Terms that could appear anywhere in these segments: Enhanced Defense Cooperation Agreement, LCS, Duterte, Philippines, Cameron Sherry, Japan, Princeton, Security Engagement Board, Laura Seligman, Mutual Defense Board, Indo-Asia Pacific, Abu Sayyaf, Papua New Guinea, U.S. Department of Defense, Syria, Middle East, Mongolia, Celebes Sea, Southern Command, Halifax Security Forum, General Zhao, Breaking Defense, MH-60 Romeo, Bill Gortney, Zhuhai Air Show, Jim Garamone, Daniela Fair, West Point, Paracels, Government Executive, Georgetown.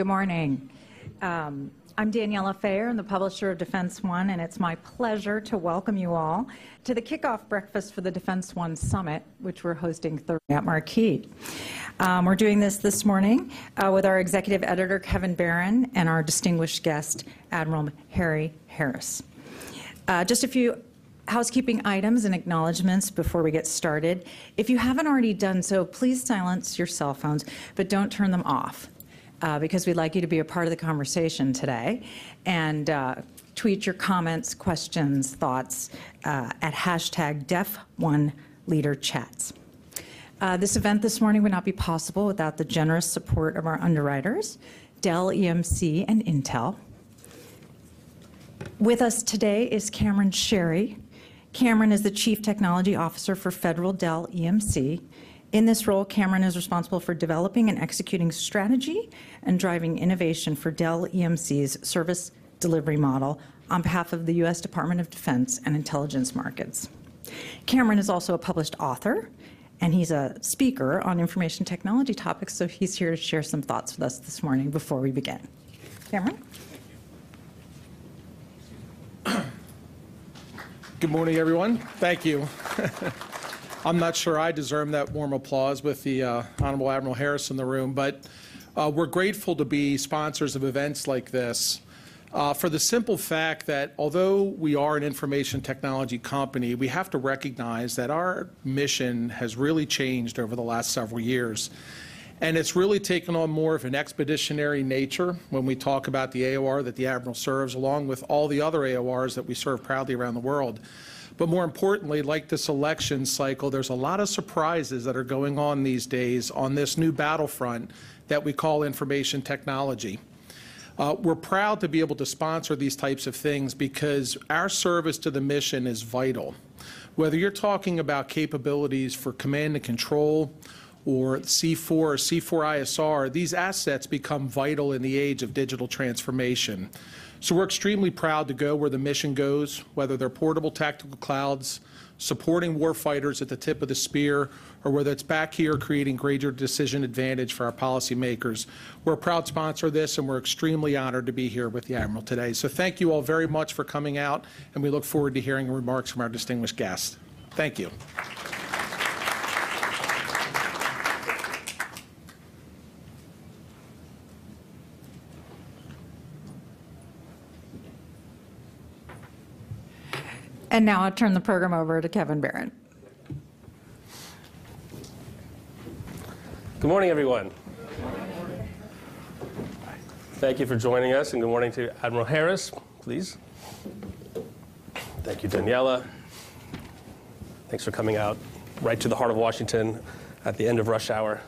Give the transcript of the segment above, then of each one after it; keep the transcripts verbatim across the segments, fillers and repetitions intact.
Good morning. Um, I'm Daniela Fair, and the publisher of Defense One, and it's my pleasure to welcome you all to the kickoff breakfast for the Defense One Summit, which we're hosting Thursday at Marquee. Um, we're doing this this morning uh, with our executive editor, Kevin Barron, and our distinguished guest, Admiral Harry Harris. Uh, just a few housekeeping items and acknowledgments before we get started. If you haven't already done so, please silence your cell phones, but don't turn them off. Uh, because we'd like you to be a part of the conversation today, and uh, tweet your comments, questions, thoughts uh, at hashtag Def One Leader Chats. Uh, this event this morning would not be possible without the generous support of our underwriters, Dell E M C and Intel. With us today is Cameron Sherry. Cameron is the Chief Technology Officer for Federal Dell E M C. In this role, Cameron is responsible for developing and executing strategy and driving innovation for Dell E M C's service delivery model on behalf of the U S Department of Defense and Intelligence markets. Cameron is also a published author, and he's a speaker on information technology topics, so he's here to share some thoughts with us this morning before we begin. Cameron? Good morning, everyone. Thank you. I'm not sure I deserve that warm applause with the uh, Honorable Admiral Harris in the room, but uh, we're grateful to be sponsors of events like this uh, for the simple fact that although we are an information technology company, we have to recognize that our mission has really changed over the last several years. And it's really taken on more of an expeditionary nature when we talk about the A O R that the Admiral serves, along with all the other A O Rs that we serve proudly around the world. But more importantly, like this election cycle, there's a lot of surprises that are going on these days on this new battlefront that we call information technology. Uh, we're proud to be able to sponsor these types of things because our service to the mission is vital. Whether you're talking about capabilities for command and control or C four or C four I S R, these assets become vital in the age of digital transformation. So we're extremely proud to go where the mission goes, whether they're portable tactical clouds, supporting warfighters at the tip of the spear, or whether it's back here creating greater decision advantage for our policymakers. We're a proud sponsor of this, and we're extremely honored to be here with the Admiral today. So thank you all very much for coming out, and we look forward to hearing remarks from our distinguished guests. Thank you. And now I'll turn the program over to Kevin Barron. Good morning, everyone. Good morning. Thank you for joining us, and good morning to Admiral Harris, please. Thank you, Daniela. Thanks for coming out right to the heart of Washington at the end of rush hour.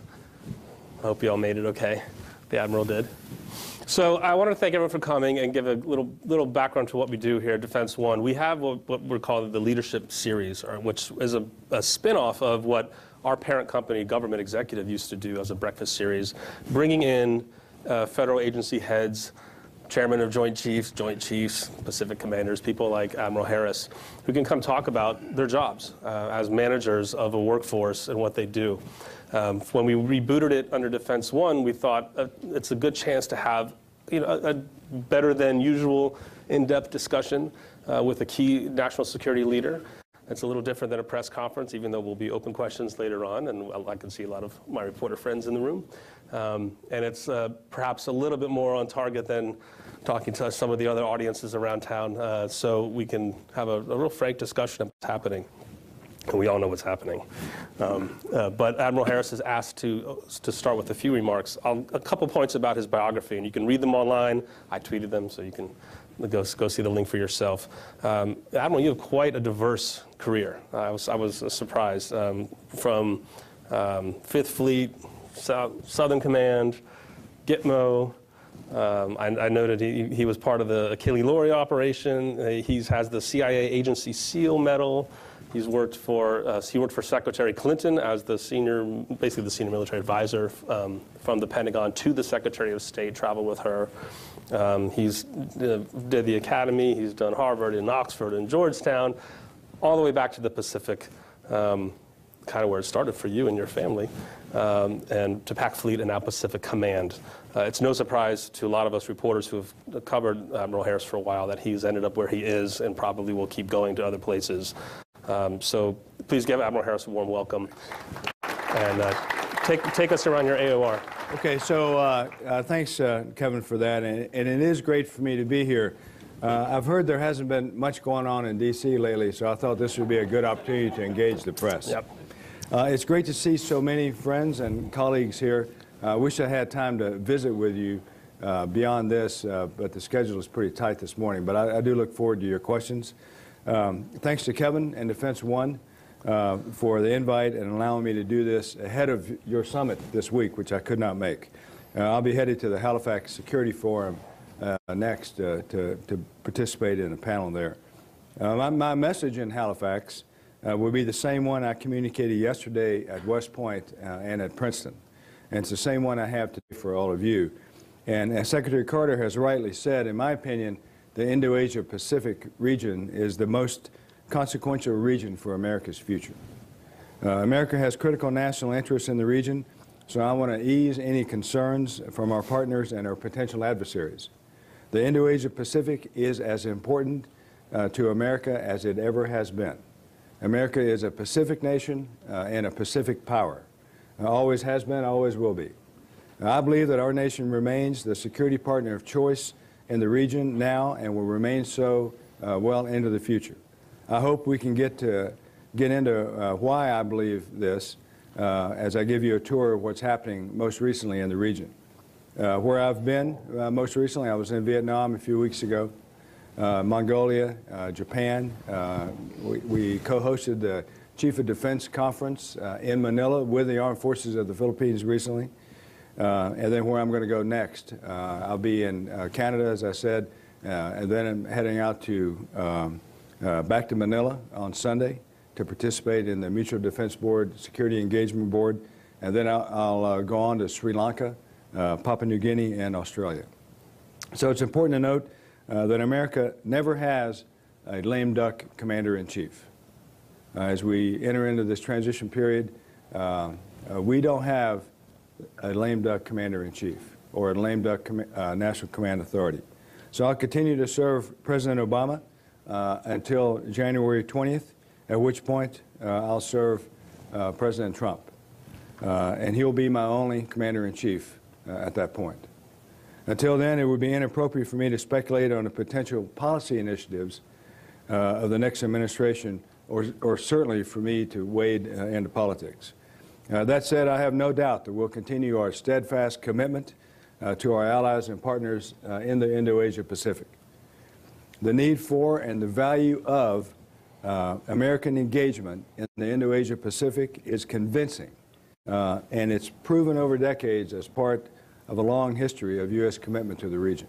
I hope you all made it okay. The Admiral did. So I want to thank everyone for coming and give a little little background to what we do here at Defense One. We have what, what we're calling the Leadership Series, or, which is a, a spin-off of what our parent company, Government Executive, used to do as a breakfast series, bringing in uh, federal agency heads, chairman of Joint Chiefs, Joint Chiefs, Pacific Commanders, people like Admiral Harris, who can come talk about their jobs uh, as managers of a workforce and what they do. Um, when we rebooted it under Defense One, we thought uh, it's a good chance to have, you know, a, a better than usual in-depth discussion uh, with a key national security leader. It's a little different than a press conference, even though we'll be open questions later on, and I can see a lot of my reporter friends in the room. Um, and it's uh, perhaps a little bit more on target than talking to some of the other audiences around town, uh, so we can have a, a real frank discussion of what's happening. And we all know what's happening. Um, uh, but Admiral Harris is asked to, to start with a few remarks, I'll, a couple points about his biography, and you can read them online. I tweeted them, so you can go, go see the link for yourself. Um, Admiral, you have quite a diverse career. I was, I was surprised. Um, from um, Fifth Fleet, South, Southern Command, Gitmo. Um, I, I noted he, he was part of the Achille Lauro operation. Uh, he has the C I A Agency Seal Medal. He's worked for, uh, he worked for Secretary Clinton as the senior, basically the senior military advisor um, from the Pentagon to the Secretary of State, traveled with her. Um, he's uh, did the academy, he's done Harvard and Oxford and Georgetown, all the way back to the Pacific, um, kind of where it started for you and your family. um, and to PAC Fleet and now Pacific Command. Uh, it's no surprise to a lot of us reporters who have covered Admiral Harris for a while that he's ended up where he is and probably will keep going to other places. Um, so please give Admiral Harris a warm welcome. And uh, take, take us around your A O R. Okay, so uh, uh, thanks, uh, Kevin, for that. And, and it is great for me to be here. Uh, I've heard there hasn't been much going on in D C lately, so I thought this would be a good opportunity to engage the press. Yep. Uh, it's great to see so many friends and colleagues here. I uh, wish I had time to visit with you uh, beyond this, uh, but the schedule is pretty tight this morning. But I, I do look forward to your questions. Um, thanks to Kevin and Defense One uh, for the invite and allowing me to do this ahead of your summit this week, which I could not make. Uh, I'll be headed to the Halifax Security Forum uh, next uh, to, to participate in a panel there. Uh, my, my message in Halifax uh, will be the same one I communicated yesterday at West Point uh, and at Princeton. And it's the same one I have today for all of you. And as Secretary Carter has rightly said, in my opinion, the Indo-Asia Pacific region is the most consequential region for America's future. Uh, America has critical national interests in the region, so I want to ease any concerns from our partners and our potential adversaries. The Indo-Asia Pacific is as important uh, to America as it ever has been. America is a Pacific nation uh, and a Pacific power. Uh, always has been, always will be. Uh, I believe that our nation remains the security partner of choice in the region now and will remain so uh, well into the future. I hope we can get to get into uh, why I believe this uh, as I give you a tour of what's happening most recently in the region. Uh, where I've been uh, most recently, I was in Vietnam a few weeks ago, uh, Mongolia, uh, Japan. Uh, we we co-hosted the Chief of Defense Conference uh, in Manila with the Armed Forces of the Philippines recently. Uh, and then where I'm going to go next. Uh, I'll be in uh, Canada, as I said, uh, and then I'm heading out to um, uh, back to Manila on Sunday to participate in the Mutual Defense Board, Security Engagement Board, and then I'll, I'll uh, go on to Sri Lanka, uh, Papua New Guinea, and Australia. So it's important to note uh, that America never has a lame duck commander-in-chief. Uh, as we enter into this transition period, uh, uh, we don't have a lame duck commander-in-chief or a lame duck com uh, National Command Authority. So I'll continue to serve President Obama uh, until January twentieth, at which point uh, I'll serve uh, President Trump. Uh, and he'll be my only commander-in-chief uh, at that point. Until then, it would be inappropriate for me to speculate on the potential policy initiatives uh, of the next administration or, or certainly for me to wade uh, into politics. Uh, that said, I have no doubt that we'll continue our steadfast commitment uh, to our allies and partners uh, in the Indo-Asia Pacific. The need for and the value of uh, American engagement in the Indo-Asia Pacific is convincing, uh, and it's proven over decades as part of a long history of U S commitment to the region.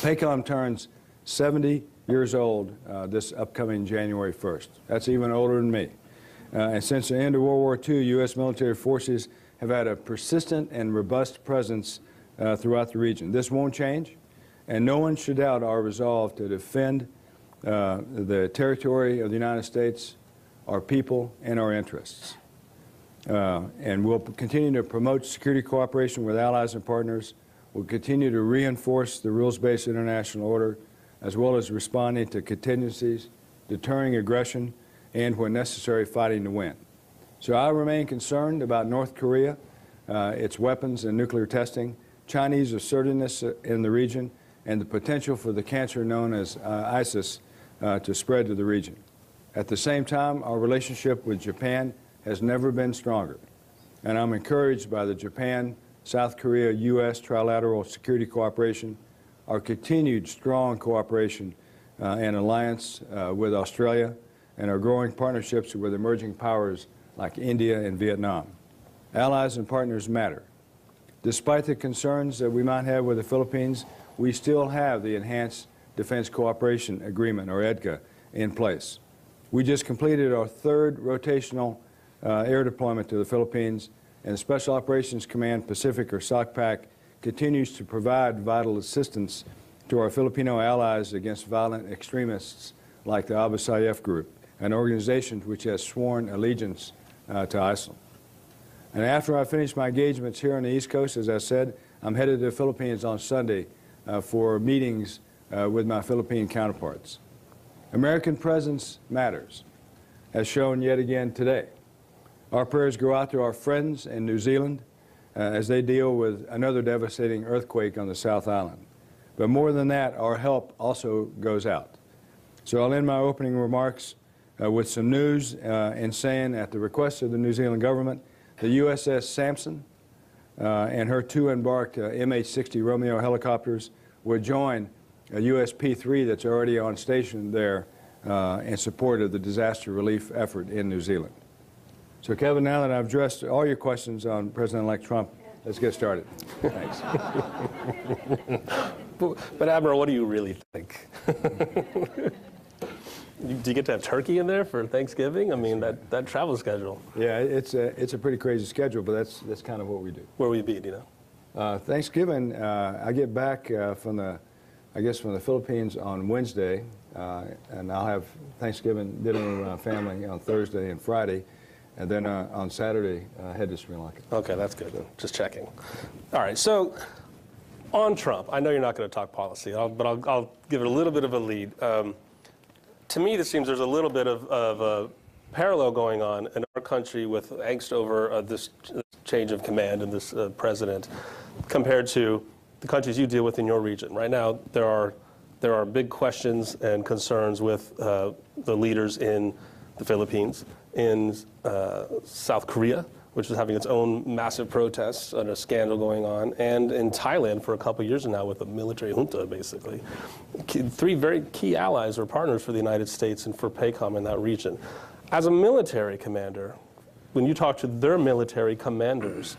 PACOM turns seventy years old uh, this upcoming January first. That's even older than me. Uh, and since the end of World War Two, U S military forces have had a persistent and robust presence uh, throughout the region. This won't change, and no one should doubt our resolve to defend uh, the territory of the United States, our people, and our interests. Uh, and we'll continue to promote security cooperation with allies and partners. We'll continue to reinforce the rules-based international order, as well as responding to contingencies, deterring aggression, and when necessary, fighting to win. So I remain concerned about North Korea, uh, its weapons and nuclear testing, Chinese assertiveness in the region, and the potential for the cancer known as uh, ISIS uh, to spread to the region. At the same time, our relationship with Japan has never been stronger, and I'm encouraged by the Japan, South Korea, U S trilateral security cooperation, our continued strong cooperation uh, and alliance uh, with Australia, and our growing partnerships with emerging powers like India and Vietnam. Allies and partners matter. Despite the concerns that we might have with the Philippines, we still have the Enhanced Defense Cooperation Agreement, or EDCA, in place. We just completed our third rotational uh, air deployment to the Philippines, and Special Operations Command Pacific, or SOCPAC, continues to provide vital assistance to our Filipino allies against violent extremists like the Abu Sayyaf Group, an organization which has sworn allegiance uh, to ISIL. And after I finish my engagements here on the East Coast, as I said, I'm headed to the Philippines on Sunday uh, for meetings uh, with my Philippine counterparts. American presence matters, as shown yet again today. Our prayers go out to our friends in New Zealand uh, as they deal with another devastating earthquake on the South Island. But more than that, our help also goes out. So I'll end my opening remarks uh, with some news uh, and saying, at the request of the New Zealand government, the U S S Sampson uh, and her two embarked uh, M H sixty Romeo helicopters will join a U S P three that's already on station there uh, in support of the disaster relief effort in New Zealand. So, Kevin, now that I've addressed all your questions on President-elect Trump, let's get started. Thanks. but, but, Admiral, what do you really think? Do you get to have turkey in there for Thanksgiving? I mean, that, that travel schedule. Yeah, it's a, it's a pretty crazy schedule, but that's, that's kind of what we do. Where will you be, do you know? Uh, Thanksgiving, uh, I get back uh, from the, I guess, from the Philippines on Wednesday, uh, and I'll have Thanksgiving dinner with my family on Thursday and Friday, and then uh, on Saturday, uh, head to Sri Lanka. Okay, that's good. So, just checking. All right, so on Trump, I know you're not going to talk policy, I'll, but I'll, I'll give it a little bit of a lead. Um, To me, this seems there's a little bit of, of a parallel going on in our country with angst over uh, this change of command and this uh, president compared to the countries you deal with in your region. Right now, there are, there are big questions and concerns with uh, the leaders in the Philippines, in uh, South Korea, which is having its own massive protests and a scandal going on, and in Thailand for a couple of years now with a military junta, basically. Three very key allies or partners for the United States and for PACOM in that region. As a military commander, when you talk to their military commanders,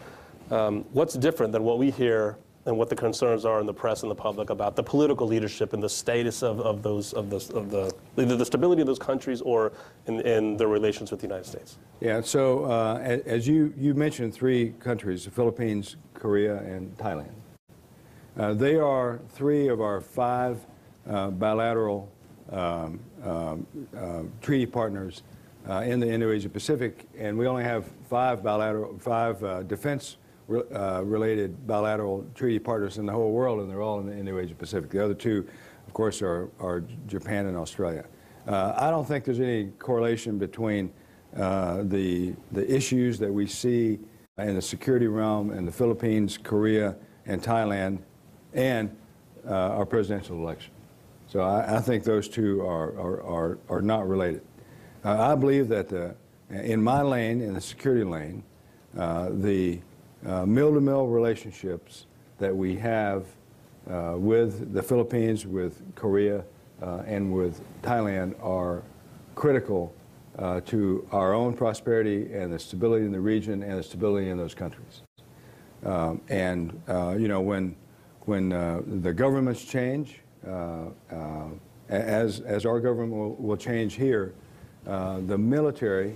um, what's different than what we hear and what the concerns are in the press and the public about the political leadership and the status of, of those, of the, of the, either the stability of those countries or in, in their relations with the United States? Yeah, so uh, as you, you mentioned, three countries, the Philippines, Korea, and Thailand. Uh, they are three of our five uh, bilateral um, um, uh, treaty partners uh, in the Indo-Asia Pacific, and we only have five bilateral, five uh, defense Uh, related bilateral treaty partners in the whole world, and they're all in the Indo-Asia Pacific. The other two, of course, are, are Japan and Australia. Uh, I don't think there's any correlation between uh, the, the issues that we see in the security realm in the Philippines, Korea, and Thailand, and uh, our presidential election. So I, I think those two are, are, are, are not related. Uh, I believe that the, in my lane, in the security lane, uh, the Uh, mill-to-mill relationships that we have uh, with the Philippines, with Korea, uh, and with Thailand are critical uh, to our own prosperity and the stability in the region and the stability in those countries. Um, and, uh, you know, when, when uh, the governments change, uh, uh, as, as our government will, will change here, uh, the military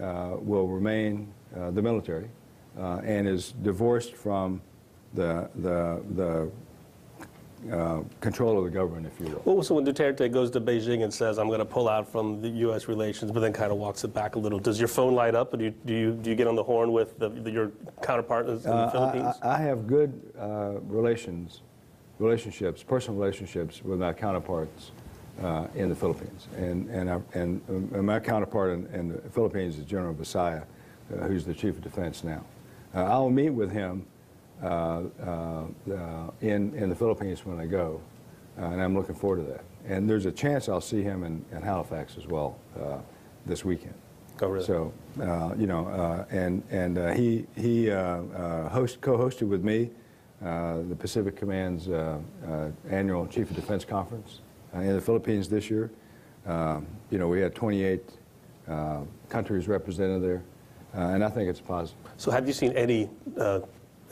uh, will remain uh, the military. Uh, and is divorced from the, the, the uh, control of the government, if you will. Well, so when Duterte goes to Beijing and says, I'm going to pull out from the U S relations, but then kind of walks it back a little, does your phone light up? Or do, you, do, you, do you get on the horn with the, the, your counterparts in the uh, Philippines? I, I have good uh, relations, relationships, personal relationships with my counterparts uh, in the Philippines. And, and, I, and, and my counterpart in, in the Philippines is General Visaya, uh, who's the Chief of Defense now. Uh, I'll meet with him uh, uh, uh, in, in the Philippines when I go, uh, and I'm looking forward to that. And there's a chance I'll see him in, in Halifax as well uh, this weekend. Oh, really? So, uh, you know, uh, and, and uh, he, he uh, uh, host, co-hosted with me uh, the Pacific Command's uh, uh, annual Chief of Defense Conference uh, in the Philippines this year. Um, you know, we had twenty-eight uh, countries represented there. Uh, and I think it's positive. So have you seen any, uh,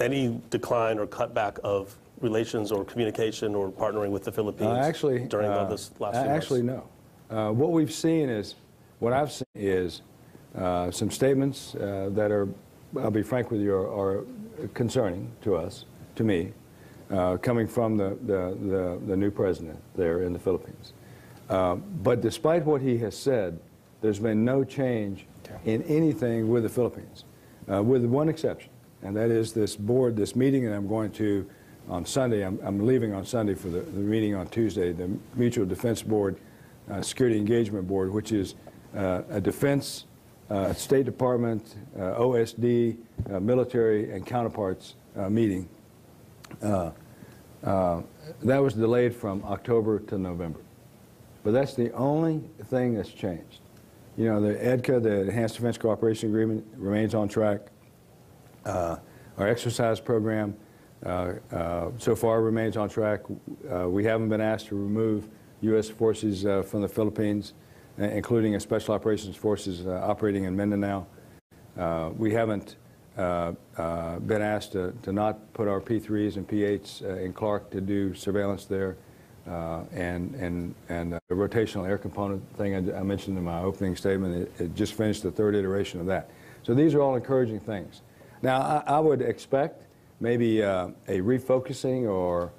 any decline or cutback of relations or communication or partnering with the Philippines uh, actually, during uh, this last few months? Actually, no. Uh, what we've seen is, what I've seen is uh, some statements uh, that are, I'll be frank with you, are, are concerning to us, to me, uh, coming from the, the, the, the new president there in the Philippines. Uh, but despite what he has said, there's been no change in anything with the Philippines. uh, with one exception, and that is this board, this meeting that I'm going to on Sunday. I'm, I'm leaving on Sunday for the, the meeting on Tuesday, the Mutual Defense Board, uh, Security Engagement Board, which is uh, a defense, uh, State Department, uh, O S D, uh, military, and counterparts uh, meeting. Uh, uh, that was delayed from October to November. But that's the only thing that's changed. You know, the E D C A, the Enhanced Defense Cooperation Agreement, remains on track. Uh, our exercise program uh, uh, so far remains on track. Uh, we haven't been asked to remove U S forces uh, from the Philippines, uh, including a Special Operations Forces uh, operating in Mindanao. Uh, we haven't uh, uh, been asked to, to not put our P threes and P eights uh, in Clark to do surveillance there. Uh, and and and the rotational air component thing I, I mentioned in my opening statement, it, it just finished the third iteration of that. So these are all encouraging things. Now I, I would expect maybe uh, a refocusing or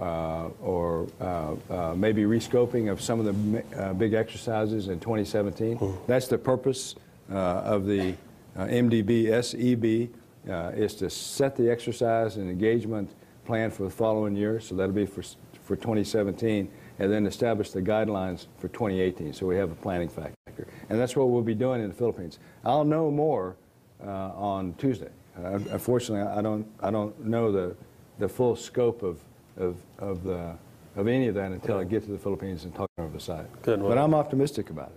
uh, or uh, uh, maybe rescoping of some of the uh, big exercises in twenty seventeen. Mm. That's the purpose uh, of the uh, M D B S E B uh, is to set the exercise and engagement plan for the following year. So that'll be for. for twenty seventeen, and then establish the guidelines for twenty eighteen, so we have a planning factor. And that's what we'll be doing in the Philippines. I'll know more uh, on Tuesday. Uh, unfortunately, I don't, I don't know the, the full scope of, of, of, the, of any of that until I get to the Philippines and talk over the side. Good, well. But I'm optimistic about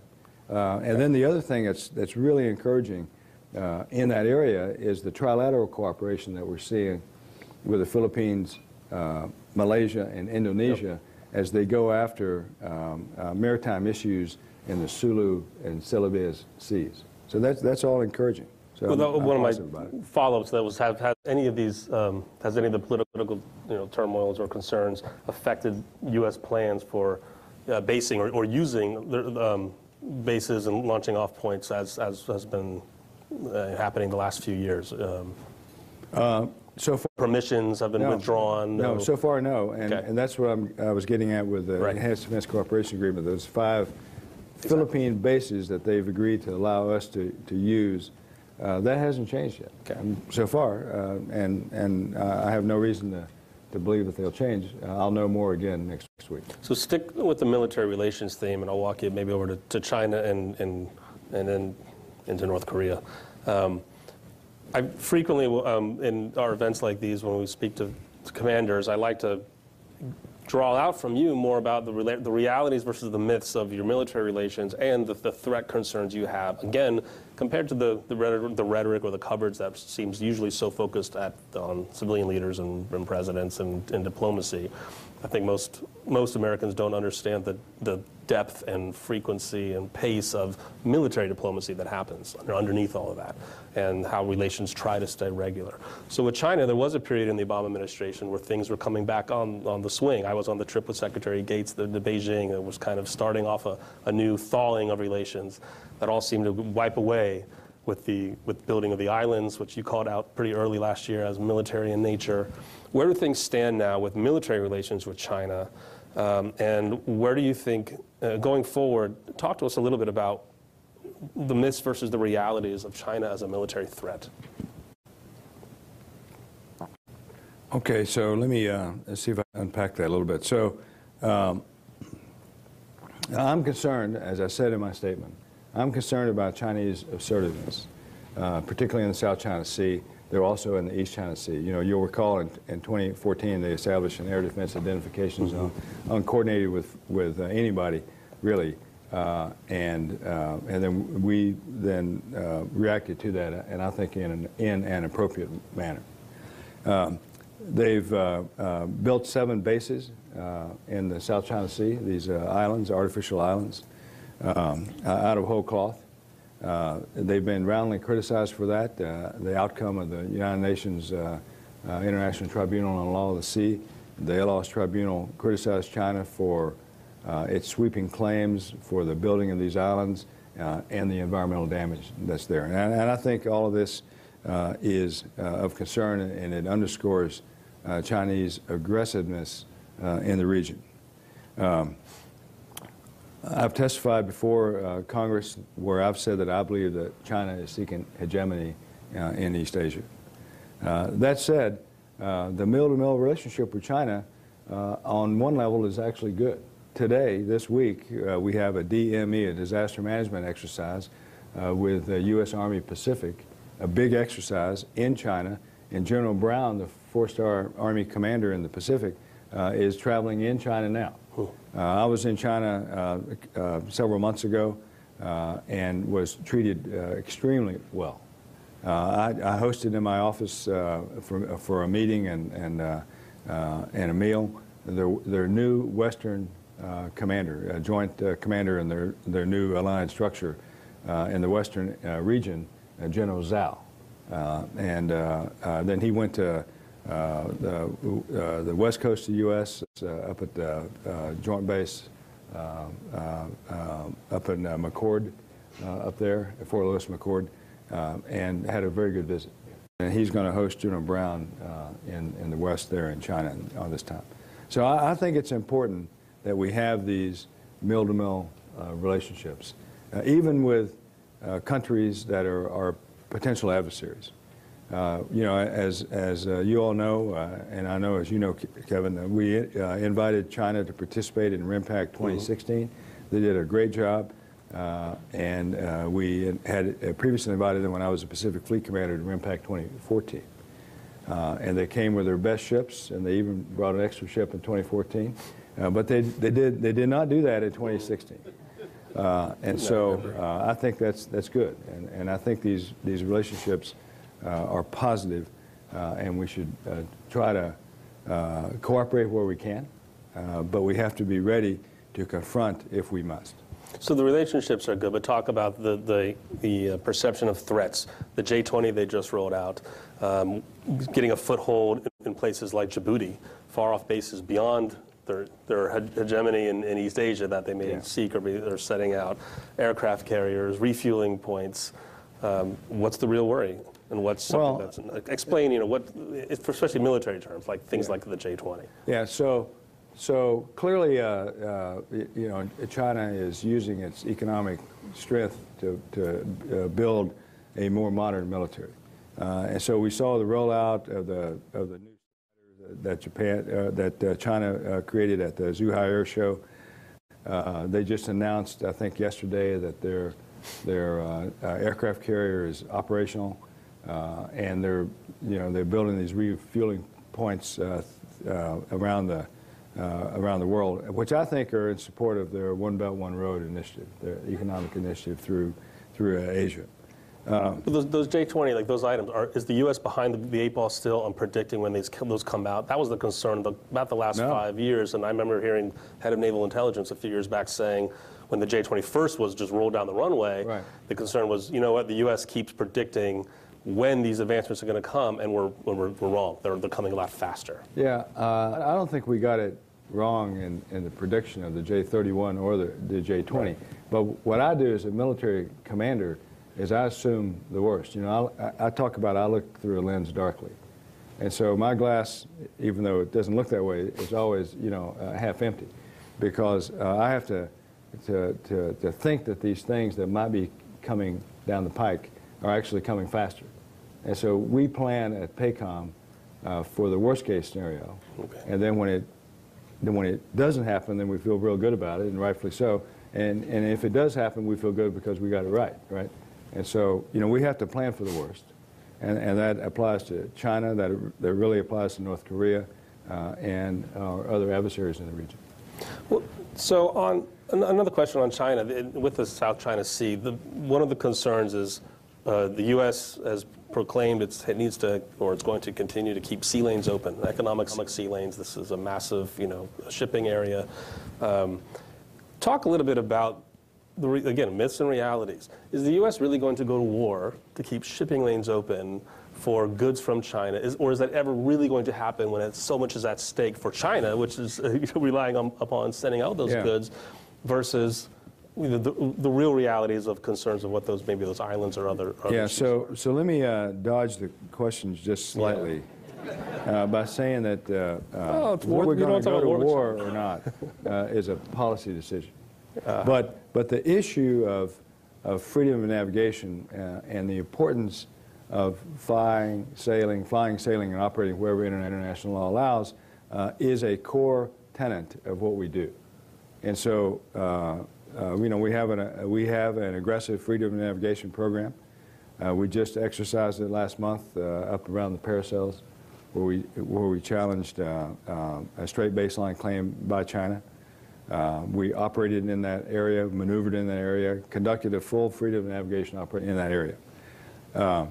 it. Uh, and then the other thing that's, that's really encouraging uh, in that area is the trilateral cooperation that we're seeing with the Philippines, Uh, Malaysia and Indonesia, yep, as they go after um, uh, maritime issues in the Sulu and Celebes seas. So that's that's all encouraging. So well, I'm, one I'm of my follow-ups that was have has any of these um, has any of the political you know turmoils or concerns affected U S plans for uh, basing or, or using their, um, bases and launching off points as as has been uh, happening the last few years. Um, uh, So far, permissions have been no, withdrawn. No, no, so far no, and okay. and that's what I'm, I was getting at with the right. Enhanced Defense Cooperation Agreement. Those five exactly. Philippine bases that they've agreed to allow us to to use, uh, that hasn't changed yet. Okay. Um, so far, uh, and and uh, I have no reason to to believe that they'll change. Uh, I'll know more again next, next week. So stick with the military relations theme, and I'll walk you maybe over to, to China and and and then into North Korea. Um, I frequently, um, in our events like these, when we speak to, to commanders, I like to draw out from you more about the, rela the realities versus the myths of your military relations and the, the threat concerns you have. Again, compared to the, the, rhetoric, the rhetoric or the coverage that seems usually so focused at, on civilian leaders and, and presidents and, and diplomacy, I think most, most Americans don't understand the, the depth and frequency and pace of military diplomacy that happens underneath all of that, and how relations try to stay regular. So with China, there was a period in the Obama administration where things were coming back on, on the swing. I was on the trip with Secretary Gates to Beijing. It was kind of starting off a, a new thawing of relations that all seemed to wipe away with the with building of the islands, which you called out pretty early last year as military in nature. Where do things stand now with military relations with China? Um, and where do you think, uh, going forward, talk to us a little bit about the myths versus the realities of China as a military threat. Okay, so let me uh, let's see if I can unpack that a little bit. So um, I'm concerned, as I said in my statement, I'm concerned about Chinese assertiveness, uh, particularly in the South China Sea. They're also in the East China Sea. You know, you'll recall in, in twenty fourteen they established an air defense identification mm-hmm. zone, uncoordinated with with uh, anybody, really, uh, and uh, and then we then uh, reacted to that, and I think in an, in an appropriate manner. Um, they've uh, uh, built seven bases uh, in the South China Sea. These uh, islands, artificial islands, um, out of whole cloth. Uh, they've been roundly criticized for that. Uh, the outcome of the United Nations uh, uh, International Tribunal on Law of the Sea, the L O S Tribunal, criticized China for uh, its sweeping claims for the building of these islands uh, and the environmental damage that's there. And, and I think all of this uh, is uh, of concern, and it underscores uh, Chinese aggressiveness uh, in the region. Um, I've testified before uh, Congress where I've said that I believe that China is seeking hegemony uh, in East Asia. Uh, that said, uh, the mill-to-mill relationship with China uh, on one level is actually good. Today, this week, uh, we have a D M E, a disaster management exercise uh, with the U S Army Pacific, a big exercise in China, and General Brown, the four-star Army commander in the Pacific, uh, is traveling in China now. Cool. Uh, I was in China uh, uh, several months ago uh, and was treated uh, extremely well. Uh, I, I hosted in my office uh, for, for a meeting and, and, uh, uh, and a meal their, their new Western uh, commander, a joint uh, commander in their, their new alliance structure uh, in the Western uh, region, uh, General Zhao. Uh, and uh, uh, then he went to uh, the, uh, the west coast of the U S, uh, up at the uh, joint base, uh, uh, uh, up in uh, McCord, uh, up there, at Fort Lewis McCord. Uh, and had a very good visit. And he's going to host General Brown uh, in, in the West there in China on this time. So I, I think it's important that we have these mill-to-mill uh, relationships, uh, even with uh, countries that are, are potential adversaries. Uh, you know, as, as uh, you all know, uh, and I know as you know, Kevin, uh, we uh, invited China to participate in RIMPAC twenty sixteen. Mm-hmm. They did a great job. Uh, and uh, we had uh, previously invited them when I was a Pacific Fleet Commander to RIMPAC twenty fourteen. Uh, and they came with their best ships, and they even brought an extra ship in twenty fourteen. Uh, but they, they, did, they did not do that in twenty sixteen. Uh, and so uh, I think that's, that's good. And, and I think these, these relationships uh, are positive, uh, and we should uh, try to uh, cooperate where we can. Uh, but we have to be ready to confront if we must. So the relationships are good, but talk about the, the, the perception of threats. The J twenty they just rolled out, um, getting a foothold in places like Djibouti, far off bases beyond their, their hegemony in, in East Asia that they may yeah. seek or be or setting out, aircraft carriers, refueling points. Um, what's the real worry? And what's something well, that's, uh, explain, you know, what, especially military terms, like things yeah. like the J twenty. Yeah, so. So clearly, uh, uh, you know, China is using its economic strength to, to uh, build a more modern military. Uh, and so we saw the rollout of the, of the new that Japan, uh, that uh, China uh, created at the Zhuhai Air Show. Uh, they just announced, I think yesterday, that their, their uh, uh, aircraft carrier is operational. Uh, and they're, you know, they're building these refueling points uh, uh, around the Uh, around the world, which I think are in support of their One Belt, One Road initiative, their economic initiative through through uh, Asia. Um, but those, those J twenty, like those items, are, is the U S behind the, the eight ball still on predicting when these those come out? That was the concern the, about the last no. five years, and I remember hearing head of naval intelligence a few years back saying, when the J twenty first was just rolled down the runway, right. the concern was, you know what, the U S keeps predicting when these advancements are going to come, and we're, we're, we're wrong. They're, they're coming a lot faster. Yeah, uh, I don't think we got it wrong in, in the prediction of the J thirty-one or the, the J twenty. Right. But what I do as a military commander is I assume the worst. You know, I, I talk about I look through a lens darkly. And so my glass, even though it doesn't look that way, is always, you know, uh, half empty. Because uh, I have to, to, to, to think that these things that might be coming down the pike are actually coming faster. And so we plan at PACOM uh, for the worst case scenario. Okay. And then when it then when it doesn't happen, then we feel real good about it, and rightfully so. And, and if it does happen, we feel good because we got it right, right? And so, you know, we have to plan for the worst. And, and that applies to China, that, it, that really applies to North Korea uh, and our other adversaries in the region. Well, so on another question on China, with the South China Sea, the, one of the concerns is Uh, the U S has proclaimed it's, it needs to, or it's going to continue to keep sea lanes open, economic sea lanes. This is a massive, you know, shipping area. Um, talk a little bit about, the re again, myths and realities. Is the U S really going to go to war to keep shipping lanes open for goods from China? Is, or is that ever really going to happen when it's, so much is at stake for China, which is uh, relying on, upon sending out those yeah. goods, versus The, the, the real realities of concerns of what those maybe those islands or other or yeah so are. So let me uh, dodge the questions just slightly yeah. uh, by saying that uh, oh, whether we're going to go to war, war or not uh, is a policy decision uh, but but the issue of of freedom of navigation uh, and the importance of flying, sailing, flying, sailing, and operating wherever international law allows uh, is a core tenet of what we do. And so, uh, uh, you know, we have an uh, we have an aggressive freedom of navigation program. Uh, we just exercised it last month uh, up around the Paracels, where we where we challenged uh, uh, a straight baseline claim by China. Uh, we operated in that area, maneuvered in that area, conducted a full freedom of navigation operation in that area. Uh,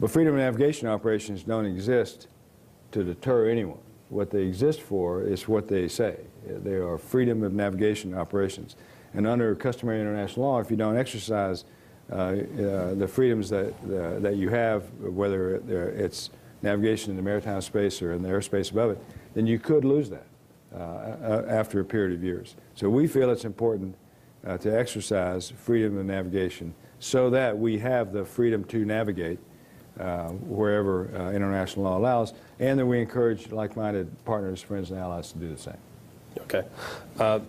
But freedom of navigation operations don't exist to deter anyone. What they exist for is what they say. They are freedom of navigation operations. And under customary international law, if you don't exercise uh, uh, the freedoms that, uh, that you have, whether it's navigation in the maritime space or in the airspace above it, then you could lose that uh, after a period of years. So we feel it's important uh, to exercise freedom of navigation so that we have the freedom to navigate Uh, wherever uh, international law allows, and that we encourage like-minded partners, friends, and allies to do the same. Okay. Uh,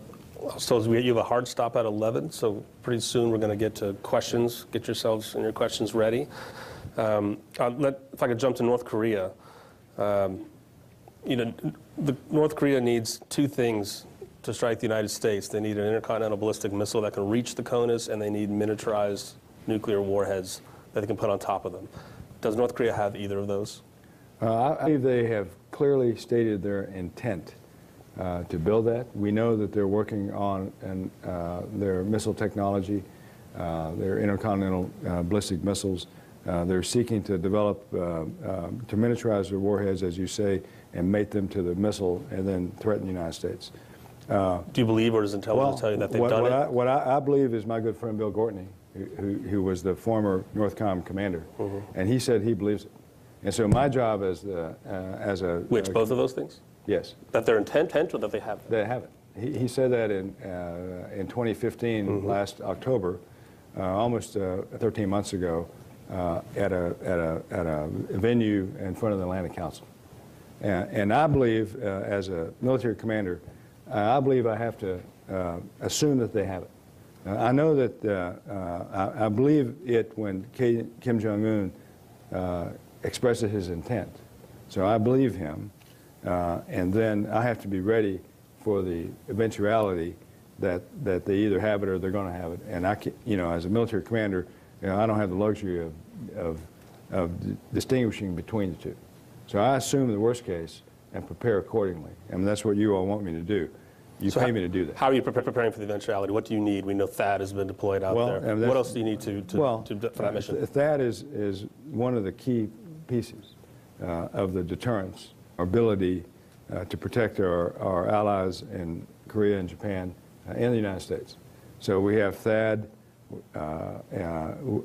so we, you have a hard stop at eleven, so pretty soon we're going to get to questions. Get yourselves and your questions ready. Um, let, if I could jump to North Korea. Um, you know, the, North Korea needs two things to strike the United States. They need an intercontinental ballistic missile that can reach the CONUS, and they need miniaturized nuclear warheads that they can put on top of them. Does North Korea have either of those? Uh, I believe they have clearly stated their intent uh, to build that. We know that they're working on an, uh, their missile technology, uh, their intercontinental uh, ballistic missiles. Uh, they're seeking to develop, uh, uh, to miniaturize their warheads, as you say, and mate them to the missile and then threaten the United States. Uh, Do you believe, or does intelligence well, tell you that they've what, done what it? I, what I, I believe is my good friend Bill Gortney, Who, who was the former NORTHCOM commander, mm-hmm. and he said he believes it. And so my job as the, uh, as a which uh, both of those things, yes, that they're intent, intent or that they haven't. They haven't. He, he said that in uh, in twenty fifteen, mm-hmm. last October, uh, almost uh, thirteen months ago, uh, at a at a at a venue in front of the Atlantic Council. And, and I believe, uh, as a military commander, uh, I believe I have to uh, assume that they have it. Uh, I know that uh, uh, I, I believe it when K, Kim Jong-un uh, expresses his intent. So I believe him, uh, and then I have to be ready for the eventuality that that they either have it or they're going to have it. And I, can, you know, as a military commander, you know, I don't have the luxury of of, of distinguishing between the two. So I assume the worst case and prepare accordingly. I mean, that's what you all want me to do. You so pay how, me to do that. How are you pre preparing for the eventuality? What do you need? We know THAAD has been deployed out well, there. What else do you need to, to, well, to for that mission? THAAD is, is one of the key pieces uh, of the deterrence, our ability uh, to protect our, our allies in Korea and Japan uh, and the United States. So we have THAAD, uh, uh,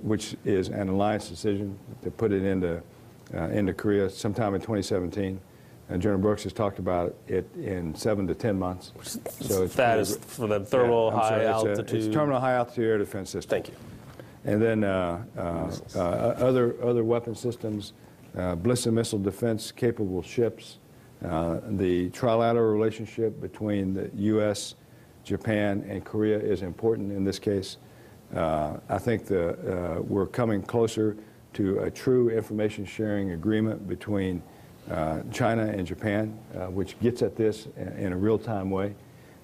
which is an alliance decision to put it into, uh, into Korea sometime in twenty seventeen. And General Brooks has talked about it in seven to ten months. So it's that is for the thermal yeah, high sorry, altitude. It's, a, it's terminal high altitude air defense system. Thank you. And then uh, uh, uh, other other weapon systems, uh, ballistic missile defense capable ships, uh, the trilateral relationship between the U S, Japan, and Korea is important in this case. Uh, I think the uh, we're coming closer to a true information sharing agreement between Uh, China and Japan, uh, which gets at this in, in a real-time way,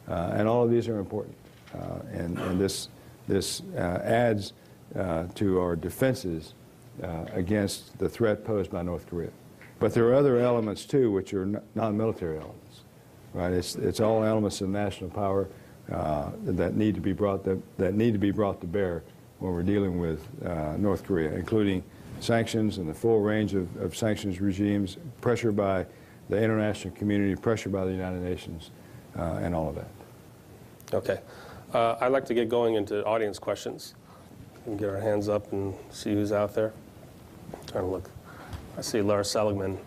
uh, and all of these are important. Uh, and, and this this uh, adds uh, to our defenses uh, against the threat posed by North Korea. But there are other elements too, which are non-military elements, right? It's it's all elements of national power uh, that need to be brought that that need to be brought to bear when we're dealing with uh, North Korea, including sanctions and the full range of, of sanctions regimes, pressure by the international community, pressure by the United Nations, uh, and all of that. Okay. Uh, I'd like to get going into audience questions. We can get our hands up and see who's out there. I'm trying to look. I see Laura Seligman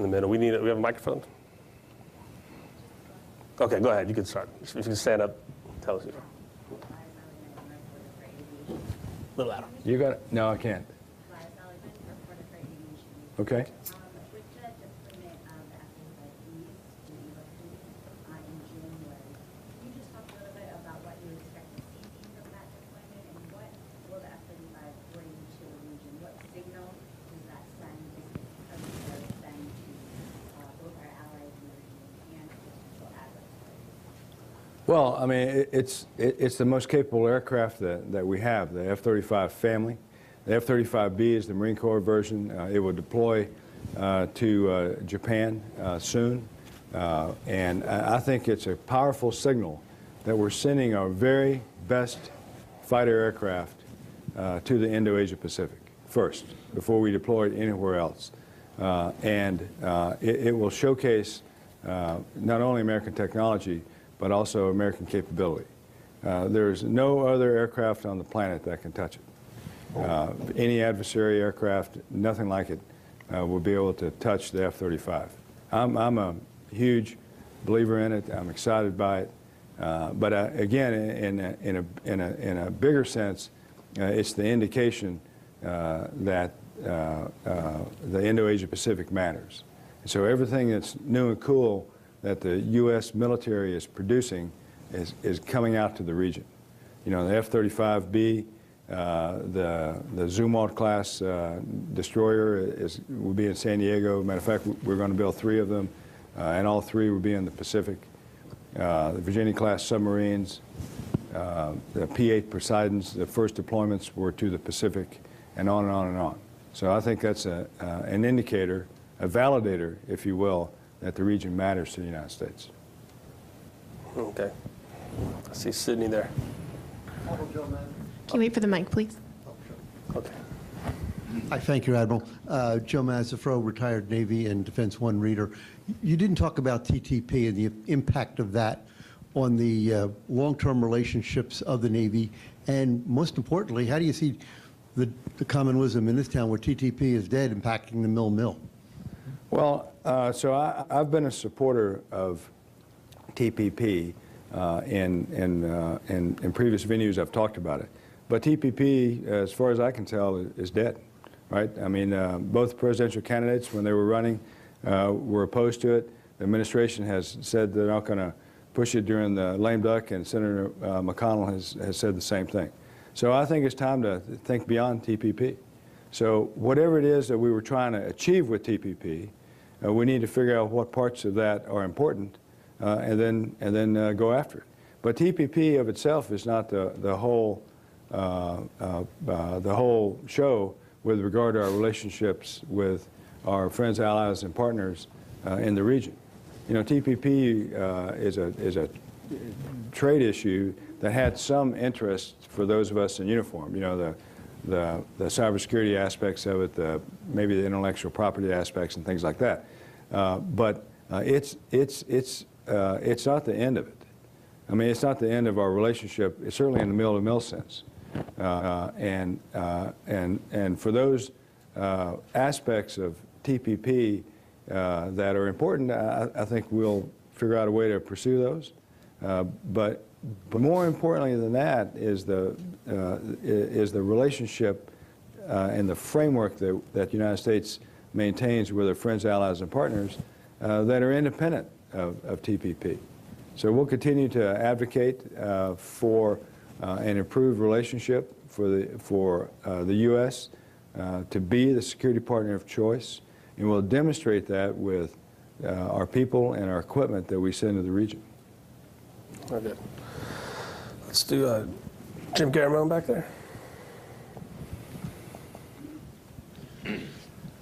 in the middle. We need. We have a microphone? Okay, go ahead. You can start. If you can stand up, tell us. You know. A little louder. You got it? No, I can't. Okay. Well, I mean, it's, it's the most capable aircraft that, that we have, the F thirty-five family. The F thirty-five B is the Marine Corps version. Uh, it will deploy uh, to uh, Japan uh, soon. Uh, and I think it's a powerful signal that we're sending our very best fighter aircraft uh, to the Indo-Asia Pacific first, before we deploy it anywhere else. Uh, and uh, it, it will showcase uh, not only American technology, but also American capability. Uh, there's no other aircraft on the planet that can touch it. Uh, any adversary aircraft, nothing like it, uh, will be able to touch the F thirty-five. I'm, I'm a huge believer in it. I'm excited by it. Uh, but uh, again, in a, in, a, in, a, in a bigger sense, uh, it's the indication uh, that uh, uh, the Indo-Asia Pacific matters. And so everything that's new and cool that the U S military is producing is, is coming out to the region. You know, the F thirty-five B, uh, the, the Zumwalt class uh, destroyer is, will be in San Diego. Matter of fact, we're going to build three of them, uh, and all three will be in the Pacific. Uh, the Virginia-class submarines, uh, the P eight Poseidons, the first deployments were to the Pacific, and on and on and on. So I think that's a, uh, an indicator, a validator, if you will, that the region matters to the United States. Okay. I see Sydney there. Can you wait for the mic, please? Okay. I thank you, Admiral. Uh, Joe Mazafro, retired Navy and Defense One reader. You didn't talk about T T P and the impact of that on the uh, long-term relationships of the Navy, and most importantly, how do you see the, the common wisdom in this town where T T P is dead impacting the mill-mill? Well, uh, so I, I've been a supporter of T P P uh, in, in, uh, in, in previous venues. I've talked about it. But T P P, as far as I can tell, is dead, right? I mean, uh, both presidential candidates, when they were running, uh, were opposed to it. The administration has said they're not going to push it during the lame duck, and Senator uh, McConnell has, has said the same thing. So I think it's time to think beyond T P P. So whatever it is that we were trying to achieve with T P P, uh, we need to figure out what parts of that are important uh, and then, and then uh, go after it. But T P P of itself is not the, the whole Uh, uh, uh, the whole show with regard to our relationships with our friends, allies, and partners uh, in the region. You know, T P P uh, is, a, is a trade issue that had some interest for those of us in uniform. You know, the, the, the cybersecurity aspects of it, the, maybe the intellectual property aspects and things like that. Uh, but uh, it's, it's, it's, uh, it's not the end of it. I mean, it's not the end of our relationship, it's certainly in the mill-to-mill sense. Uh, and, uh, and, and for those uh, aspects of T P P uh, that are important, I, I think we'll figure out a way to pursue those. Uh, but, but more importantly than that is the, uh, is the relationship uh, and the framework that, that the United States maintains with our friends, allies, and partners uh, that are independent of, of T P P. So we'll continue to advocate uh, for Uh, an improved relationship for the, for, uh, the U S uh, to be the security partner of choice, and we'll demonstrate that with uh, our people and our equipment that we send to the region. Okay. Let's do uh, Jim Garamone back there.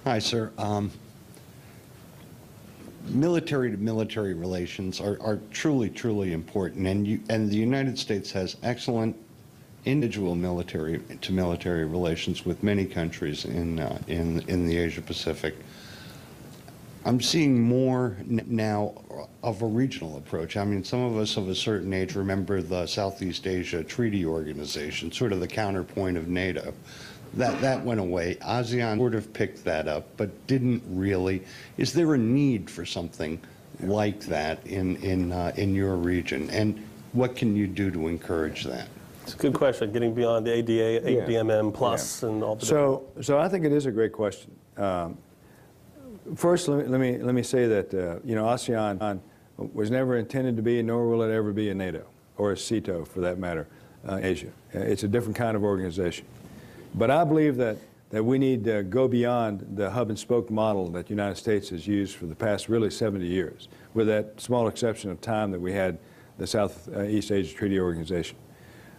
Hi, sir. Um, Military-to-military relations are, are truly, truly important, and, you, and the United States has excellent individual military-to-military relations with many countries in, uh, in, in the Asia-Pacific. I'm seeing more now of a regional approach. I mean, some of us of a certain age remember the Southeast Asia Treaty Organization, sort of the counterpoint of NATO. That, that went away. ASEAN sort of picked that up, but didn't really. Is there a need for something like that in, in, uh, in your region? And what can you do to encourage that? It's a good question, getting beyond the A D A, A D M M plus, yeah. Yeah. And all the so, different... So I think it is a great question. Um, first, let me, let me, let me say that, uh, you know, ASEAN was never intended to be, nor will it ever be, a NATO, or a CETO, for that matter, uh, Asia. It's a different kind of organization. But I believe that, that we need to go beyond the hub-and-spoke model that the United States has used for the past, really, seventy years, with that small exception of time that we had the Southeast Asia Treaty Organization.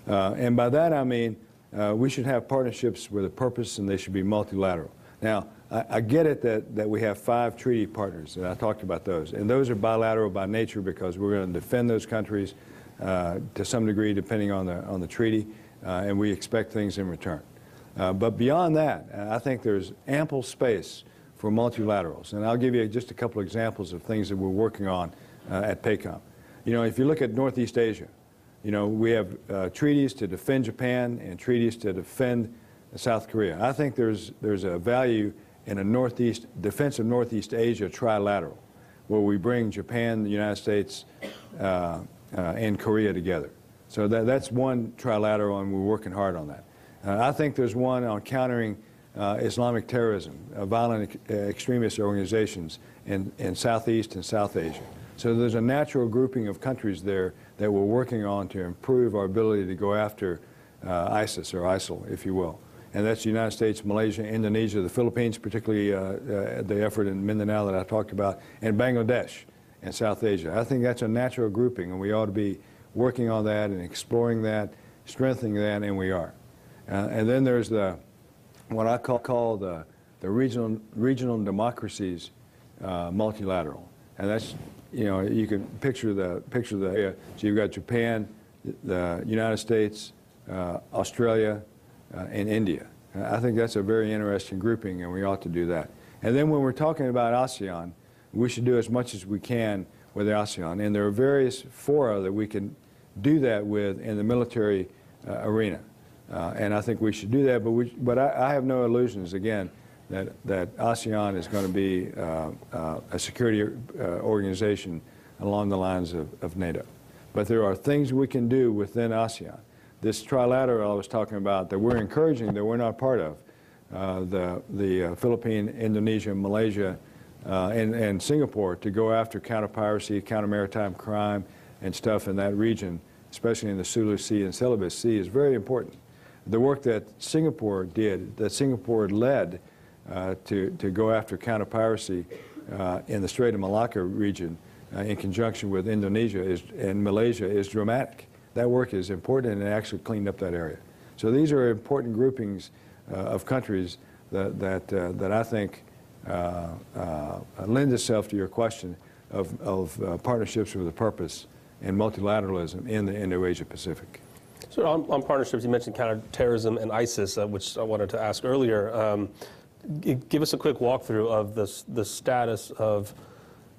Uh, and by that I mean uh, we should have partnerships with a purpose, and they should be multilateral. Now, I, I get it that, that we have five treaty partners, and I talked about those. And those are bilateral by nature because we're going to defend those countries uh, to some degree depending on the, on the treaty, uh, and we expect things in return. Uh, but beyond that, I think there's ample space for multilaterals. And I'll give you just a couple examples of things that we're working on uh, at PACOM. You know, if you look at Northeast Asia, you know, we have uh, treaties to defend Japan and treaties to defend South Korea. I think there's, there's a value in a Northeast, defense of Northeast Asia trilateral, where we bring Japan, the United States, uh, uh, and Korea together. So that, that's one trilateral, and we're working hard on that. Uh, I think there's one on countering uh, Islamic terrorism, uh, violent uh, extremist organizations in, in Southeast and South Asia. So there's a natural grouping of countries there that we're working on to improve our ability to go after uh, ISIS or ISIL, if you will. And that's the United States, Malaysia, Indonesia, the Philippines, particularly uh, uh, the effort in Mindanao that I talked about, and Bangladesh and South Asia. I think that's a natural grouping, and we ought to be working on that and exploring that, strengthening that, and we are. Uh, and then there's the, what I call, call the, the regional, regional democracies uh, multilateral. And that's, you know, you can picture the, picture the area. So you've got Japan, the United States, uh, Australia, uh, and India. And I think that's a very interesting grouping, and we ought to do that. And then when we're talking about ASEAN, we should do as much as we can with ASEAN. And there are various fora that we can do that with in the military uh, arena. Uh, and I think we should do that, but, we, but I, I have no illusions, again, that, that ASEAN is going to be uh, uh, a security uh, organization along the lines of, of NATO. But there are things we can do within ASEAN. This trilateral I was talking about that we're encouraging that we're not part of, uh, the, the uh, Philippines, Indonesia, Malaysia, uh, and, and Singapore to go after counter-piracy, counter-maritime crime and stuff in that region, especially in the Sulu Sea and Celebes Sea, is very important. The work that Singapore did, that Singapore led uh, to, to go after counter-piracy uh, in the Strait of Malacca region uh, in conjunction with Indonesia is, and Malaysia is dramatic. That work is important, and it actually cleaned up that area. So these are important groupings uh, of countries that, that, uh, that I think uh, uh, lend itself to your question of, of uh, partnerships with a purpose and multilateralism in the Indo-Asia Pacific. So on, on partnerships, you mentioned counterterrorism and ISIS, uh, which I wanted to ask earlier. Um, give us a quick walkthrough of this, the status of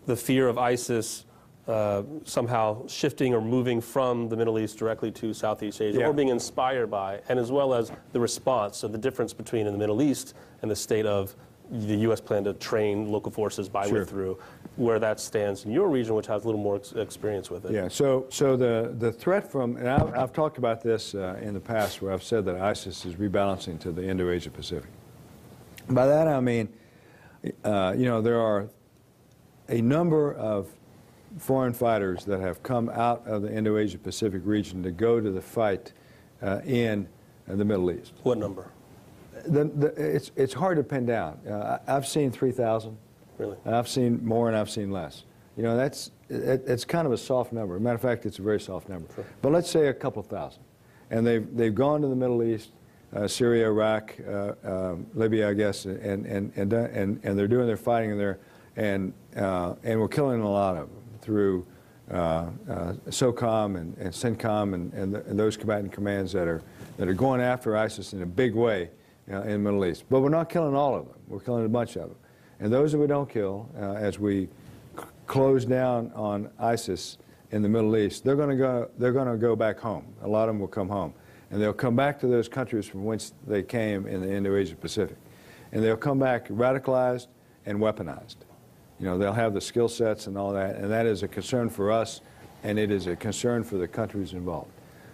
the fear of ISIS uh, somehow shifting or moving from the Middle East directly to Southeast Asia, yeah. or being inspired by, and as well as the response, so the difference between in the Middle East and the state of the U S plan to train local forces by sure. way through, where that stands in your region, which has a little more ex experience with it. Yeah, so, so the, the threat from, and I've, I've talked about this uh, in the past, where I've said that ISIS is rebalancing to the Indo-Asia Pacific. By that I mean, uh, you know, there are a number of foreign fighters that have come out of the Indo-Asia Pacific region to go to the fight uh, in the Middle East. What number? The, the, it's, it's hard to pin down. Uh, I've seen three thousand. Really? I've seen more and I've seen less. You know, that's it, it's kind of a soft number. As a matter of fact, it's a very soft number. Sure. But let's say a couple thousand. And they've, they've gone to the Middle East, uh, Syria, Iraq, uh, um, Libya, I guess, and, and, and, and, and they're doing their fighting there. And, uh, and we're killing a lot of them through uh, uh, SOCOM and, and CENTCOM and, and, the, and those combatant commands that are, that are going after ISIS in a big way. Uh, in the Middle East. But we're not killing all of them. We're killing a bunch of them. And those that we don't kill, uh, as we close down on ISIS in the Middle East, they're going to go, they're going to go back home. A lot of them will come home. And they'll come back to those countries from whence they came in the Indo-Asia Pacific. And they'll come back radicalized and weaponized. You know, they'll have the skill sets and all that. And that is a concern for us, and it is a concern for the countries involved.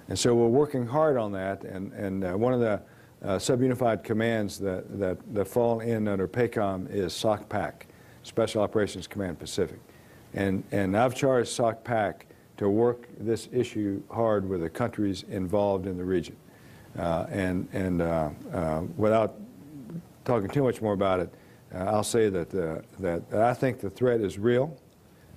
And so we're working hard on that. And, and uh, one of the Uh, Subunified commands that, that, that fall in under PACOM is SOCPAC, Special Operations Command Pacific. And, and I've charged SOCPAC to work this issue hard with the countries involved in the region. Uh, and and uh, uh, without talking too much more about it, uh, I'll say that, uh, that I think the threat is real.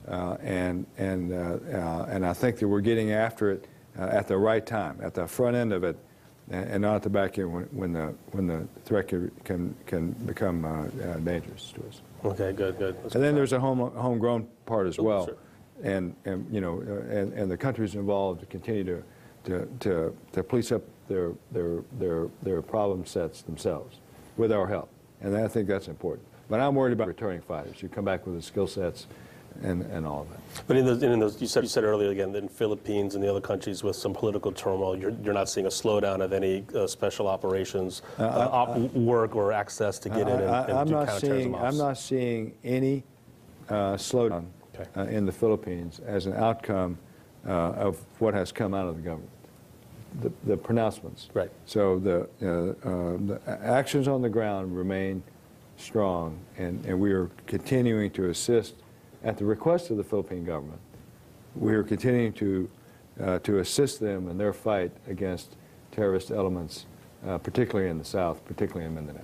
uh, and and uh, uh, and I think that we're getting after it uh, at the right time, at the front end of it, and not at the back end when, when the when the threat can can, can become uh, uh, dangerous to us. Okay, good, good. Let's and then there's a home homegrown part as well, sure. and and you know, and and the countries involved continue to to to, to police up their their their their problem sets themselves with our help, and I think that's important. But I'm worried about returning fighters. You come back with the skill sets and, and all of that. But in those, in those, you said you said earlier again that in Philippines and the other countries with some political turmoil, you're, you're not seeing a slowdown of any uh, special operations uh, uh, op I, work or access to get I, in and, I, and I'm do not seeing, I'm not seeing any uh, slowdown okay. uh, in the Philippines as an outcome uh, of what has come out of the government. The, the pronouncements. Right. So the, uh, uh, the actions on the ground remain strong, and, and we are continuing to assist at the request of the Philippine government. We are continuing to, uh, to assist them in their fight against terrorist elements, uh, particularly in the south, particularly in Mindanao.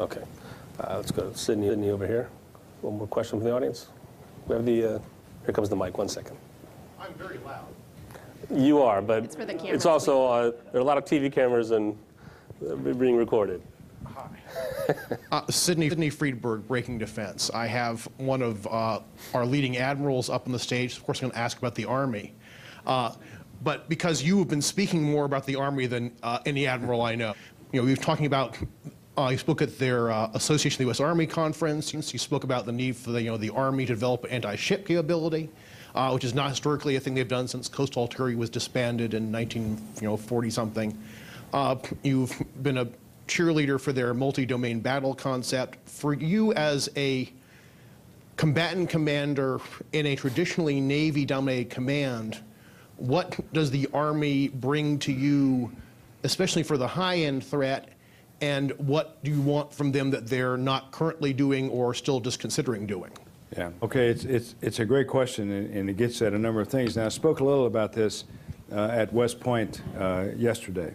Okay. Uh, let's go to Sydney, Sydney over here. One more question from the audience. We have the, uh, here comes the mic, one second. I'm very loud. You are, but it's, for the it's also, uh, there are a lot of T V cameras and uh, being recorded. Hi. uh, Sydney, Sydney Friedberg, Breaking Defense. I have one of uh, our leading admirals up on the stage. Of course, I'm going to ask about the Army. Uh, but because you have been speaking more about the Army than uh, any admiral I know. You know, we were talking about, uh, you spoke at their uh, Association of the U S Army Conference. You spoke about the need for the, you know, the Army to develop anti-ship capability, uh, which is not historically a thing they've done since Coastal Artillery was disbanded in nineteen forty something. Uh, you've been a cheerleader for their multi-domain battle concept. For you as a combatant commander in a traditionally Navy-dominated command, what does the Army bring to you, especially for the high-end threat, and what do you want from them that they're not currently doing or still just considering doing? Yeah, okay, it's, it's, it's a great question, and, and it gets at a number of things. Now, I spoke a little about this uh, at West Point uh, yesterday,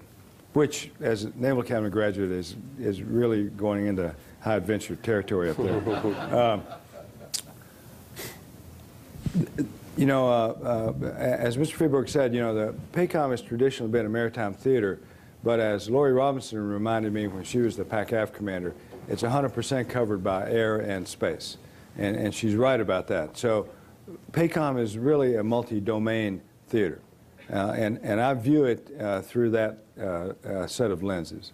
which, as a Naval Academy graduate, is, is really going into high adventure territory up there. um, you know, uh, uh, as Mister Friedberg said, you know, the PACOM has traditionally been a maritime theater, but as Laurie Robinson reminded me when she was the PACAF commander, it's one hundred percent covered by air and space, and, and she's right about that. So PACOM is really a multi-domain theater, uh, and, and I view it uh, through that Uh, uh, set of lenses.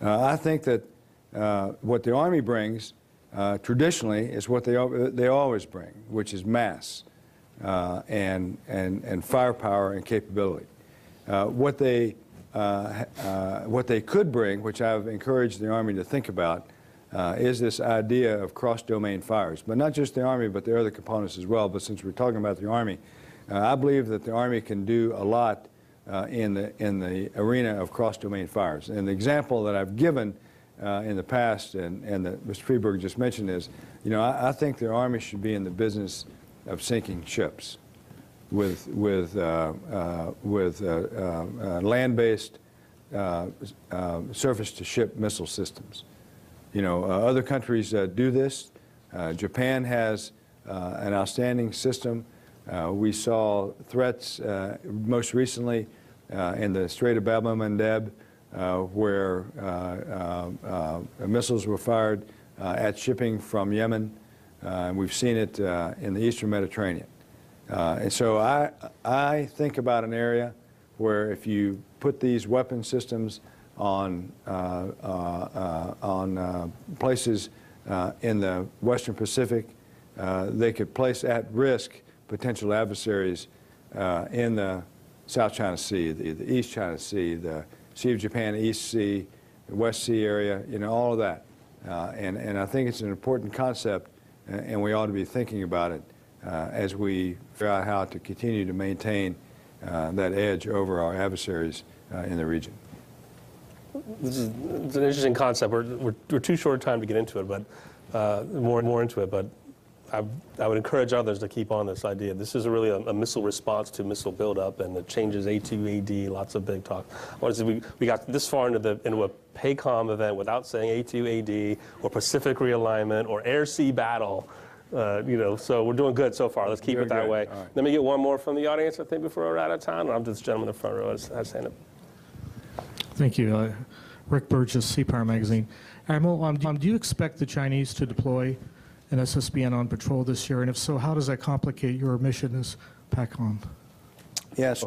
Uh, I think that uh, what the Army brings uh, traditionally is what they they always bring, which is mass uh, and and and firepower and capability. Uh, what they uh, uh, what they could bring, which I've encouraged the Army to think about, uh, is this idea of cross-domain fires, but not just the Army, but the other components as well. But since we're talking about the Army, uh, I believe that the Army can do a lot Uh, in the in the arena of cross-domain fires. And the example that I've given uh, in the past, and, and that Mister Friedberg just mentioned, is, you know, I, I think the Army should be in the business of sinking ships with with uh, uh, with uh, uh, uh, land-based uh, uh, surface-to-ship missile systems. You know, uh, other countries uh, do this. Uh, Japan has uh, an outstanding system. Uh, we saw threats uh, most recently uh, in the Strait of Bab el-Mandeb, uh, where uh, uh, uh, missiles were fired uh, at shipping from Yemen, uh, and we've seen it uh, in the Eastern Mediterranean. Uh, and so I, I think about an area where if you put these weapon systems on, uh, uh, uh, on uh, places uh, in the Western Pacific, uh, they could place at risk potential adversaries uh, in the South China Sea, the, the East China Sea, the Sea of Japan, East Sea, the West Sea area, you know, all of that. Uh, and, and I think it's an important concept, and, and we ought to be thinking about it uh, as we figure out how to continue to maintain uh, that edge over our adversaries uh, in the region. This is it's an interesting concept. We're, we're, we're too short a time to get into it, but uh, more and more into it. But I, I would encourage others to keep on this idea. This is really a, a missile response to missile buildup and the changes A two A D, lots of big talk. We, we got this far into, the, into a PACOM event without saying A two A D or Pacific realignment or air-sea battle. Uh, you know, so we're doing good so far. Let's keep Very it that good. way. Right. Let me get one more from the audience, I think, before we're out of time. I'm just gentleman in the front row. I was saying it. Thank you. Uh, Rick Burgess, C P R Magazine. Admiral, um, do you expect the Chinese to deploy an S S B N on patrol this year? And if so, how does that complicate your mission as PACOM? Yes.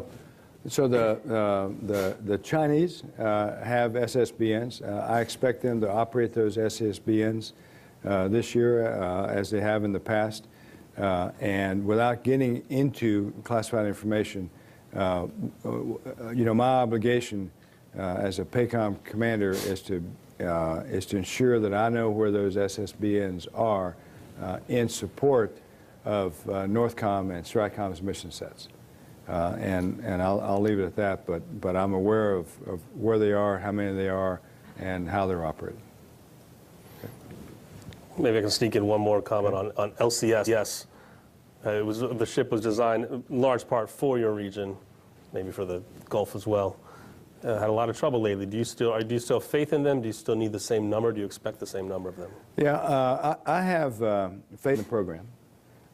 So the, uh, the, the Chinese uh, have S S B Ns. Uh, I expect them to operate those S S B Ns uh, this year uh, as they have in the past. Uh, and without getting into classified information, uh, you know, my obligation uh, as a PACOM commander is to, uh, is to ensure that I know where those S S B Ns are uh, in support of uh, NORTHCOM and STRICOM's mission sets. Uh, and and I'll, I'll leave it at that, but, but I'm aware of, of where they are, how many they are, and how they're operating. Okay. Maybe I can sneak in one more comment on, on L C S. Yes, uh, it was, the ship was designed in large part for your region, maybe for the Gulf as well. Uh, had a lot of trouble lately. Do you still are, do you still have faith in them? Do you still need the same number? Do you expect the same number of them? Yeah, uh, I, I have uh, faith in the program.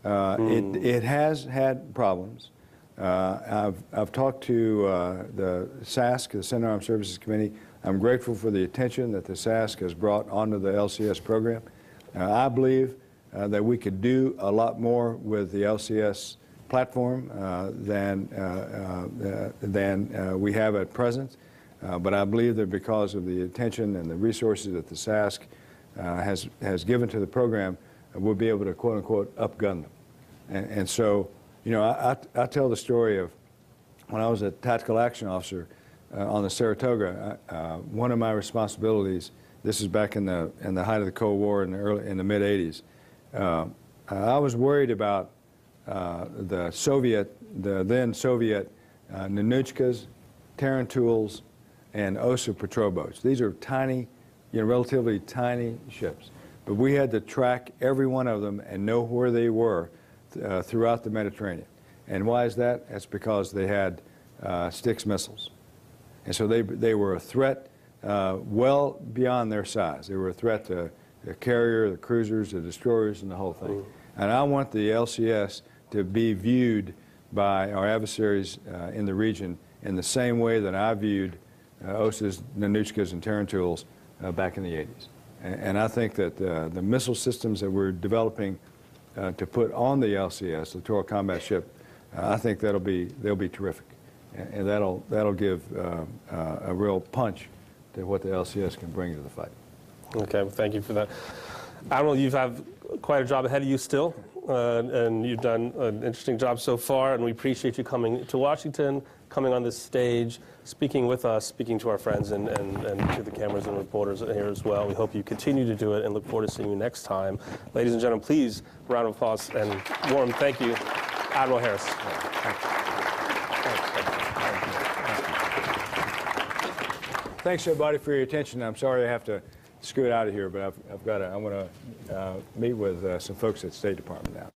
Uh, mm. it, it has had problems. Uh, I've, I've talked to uh, the S A S C, the Senate Armed Services Committee. I'm grateful for the attention that the S A S C has brought onto the L C S program. Uh, I believe uh, that we could do a lot more with the L C S platform uh, than, uh, uh, than uh, we have at present. Uh, but I believe that because of the attention and the resources that the S A S C uh, has, has given to the program, uh, we'll be able to, quote unquote, upgun them. And, and so, you know, I, I, I tell the story of when I was a tactical action officer uh, on the Saratoga. Uh, one of my responsibilities, this is back in the in the height of the Cold War in the early in the mid eighties. Uh, I was worried about uh, the Soviet, the then Soviet uh, Nanuchkas, Tarantulas, and Osa patrol boats. These are tiny, you know, relatively tiny ships, but we had to track every one of them and know where they were. Uh, throughout the Mediterranean. And why is that? That's because they had uh, Styx missiles. And so they, they were a threat uh, well beyond their size. They were a threat to the carrier, the cruisers, the destroyers, and the whole thing. And I want the L C S to be viewed by our adversaries uh, in the region in the same way that I viewed uh, Osas, Nanuchkas, and Tarantulas uh, back in the eighties. And, and I think that uh, the missile systems that we're developing Uh, to put on the L C S, the Littoral Combat Ship, uh, I think that'll be they'll be terrific, and, and that'll that'll give uh, uh, a real punch to what the L C S can bring to the fight. Okay, well, thank you for that, Admiral. You have quite a job ahead of you still, uh, and you've done an interesting job so far. And we appreciate you coming to Washington, coming on this stage, speaking with us, speaking to our friends, and, and, and to the cameras and reporters here as well. We hope you continue to do it and look forward to seeing you next time. Ladies and gentlemen, please, round of applause and warm thank you, Admiral Harris. Thanks, everybody, for your attention. I'm sorry I have to scoot out of here, but I've, I've got to, I want to uh, meet with uh, some folks at the State Department now.